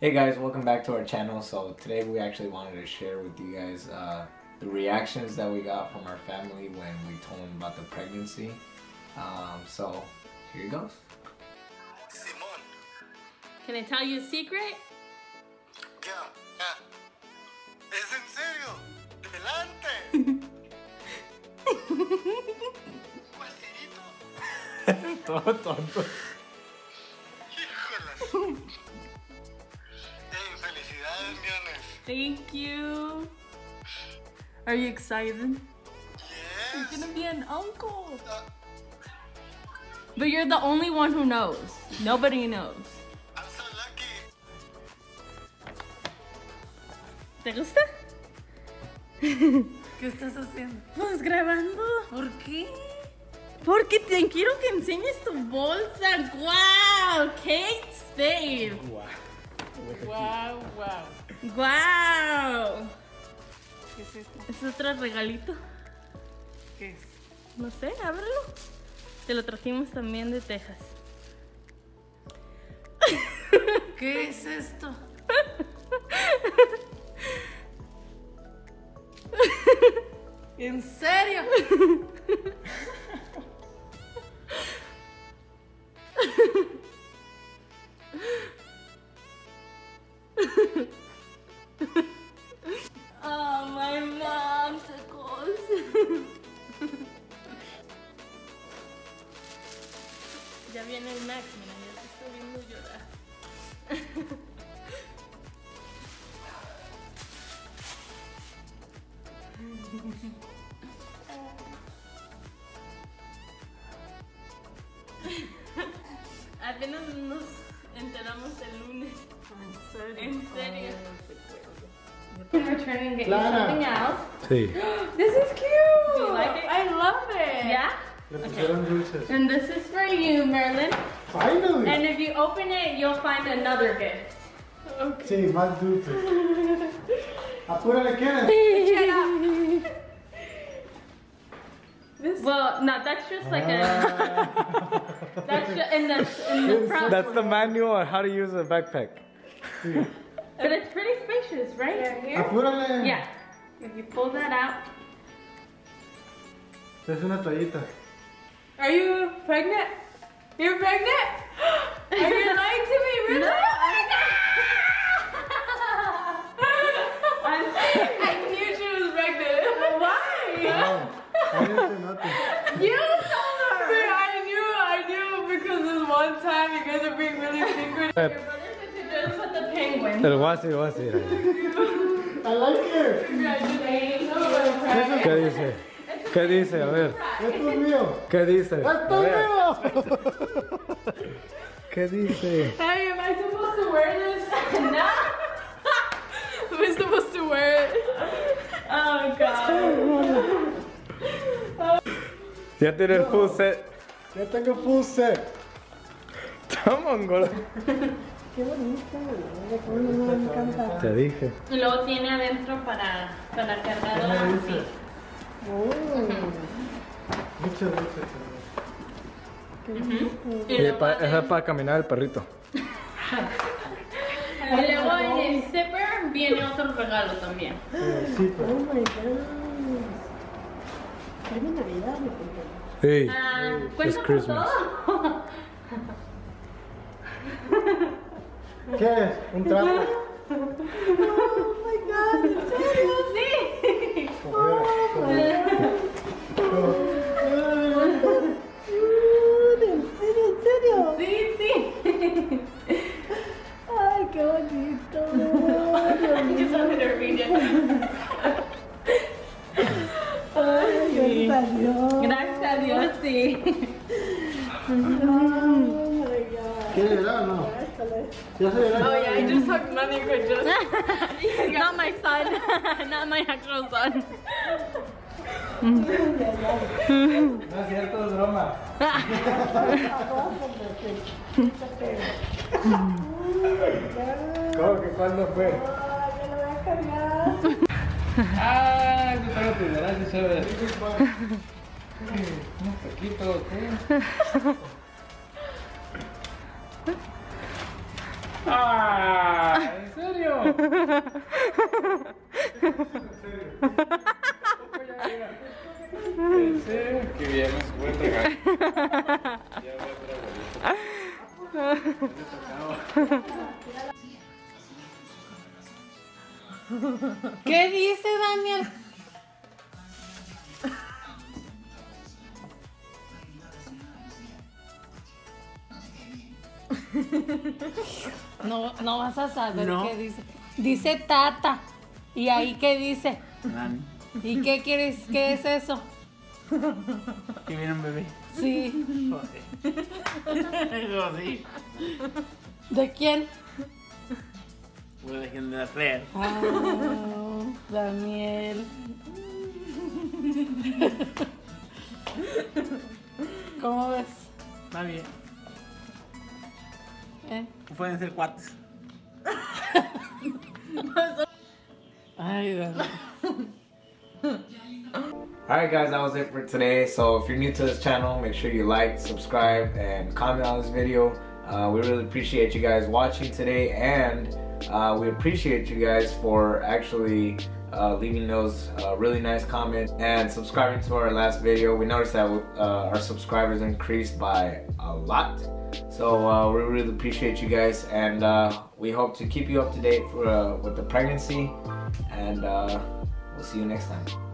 Hey guys, welcome back to our channel. So today we actually wanted to share with you guys the reactions that we got from our family when we told them about the pregnancy. So here it goes. Simone. Can I tell you a secret? Yeah. Es en serio. Delante. Todo tonto. Thank you. Are you excited? Yes. You're gonna be an uncle. But you're the only one who knows. Nobody knows. I'm so lucky. ¿Te gusta? ¿Qué estás haciendo? Pues grabando. ¿Por qué? Porque te quiero que enseñes tu bolsa. Wow, Kate Spade. Wow. Wow, wow. ¡Guau! ¿Qué es esto? ¿Es otro regalito? ¿Qué es? No sé, ábrelo. Te lo trajimos también de Texas. ¿Qué es esto? ¿En serio? Ya viene el Max, mira, ya te estoy viendo llorar. Apenas nos enteramos el lunes. En serio. We're returning and get you something else. Sí. This is cute. Do you like it? I love it. Yeah? Okay. And this is for you, Marilyn. Finally! And if you open it, you'll find another gift. Okay. Sí, más dulce. Apúrale, Karen. Shut up. Well, no, that's just like a... That's just in the front. That's the manual on how to use a backpack. Sí. But it's pretty spacious, right? Yeah, here. Apúrale. Yeah. If you pull that out. Es una toallita. Are you pregnant? You're pregnant? Are you lying to me? Really? No, I knew she was pregnant. Why? No, I didn't say nothing. You told her. I knew because this one time you guys are being really secretive. Your brother took the dress with the penguin. It was. I like it. Congratulations. I'm pregnant. ¿Qué dice? A ver. Esto es mío. ¿Qué dice? Esto es mío. ¿Qué dice? Hey, am I supposed to wear this? No. Am I supposed to wear it? Oh God. Ya tiene el full set. Ya tengo full set. Toma, Angola. Qué bonito. Me encanta. Te dije. Y luego tiene adentro para el cargador así. Muchas gracias. Esa es para caminar el perrito. Y luego en el zipper viene otro regalo también. Oh my God. Es Navidad, hey, it's Christmas. ¿Qué es? ¿Un trapo? Oh my God, ¿en serio? Sí. ¿En serio? Sí. Ay, qué bonito. Yo solo me reí. Ay, gracias a Dios, sí. Oh my God. ¿Qué le da o no? Oh yeah, I just hugged my neighbor. Not my son, not my actual son. No es cierto, es broma. ¿Cómo que cuándo fue? Yo lo voy a cargar. Ah, yo tengo que tener así, chévere. Un poquito, ¿qué? Ah. Pensé que ya no se puede tragar. Ya voy a tragar. ¿Qué dice Daniel? No, no vas a saber no. Qué dice. Dice Tata. ¿Y ahí qué dice? Dani. ¿Y qué quieres? ¿Qué es eso? Que viene un bebé. Sí. Joder. ¿De quién? Pues dejen de hacer. Oh, Daniel. ¿Cómo ves? Está bien. Pueden ser cuates. Alright guys, that was it for today. So if you're new to this channel, make sure you like, subscribe, and comment on this video. We really appreciate you guys watching today, and we appreciate you guys for actually leaving those really nice comments and subscribing to our last video. We noticed that our subscribers increased by a lot. So we really appreciate you guys, and we hope to keep you up to date for, with the pregnancy, and we'll see you next time.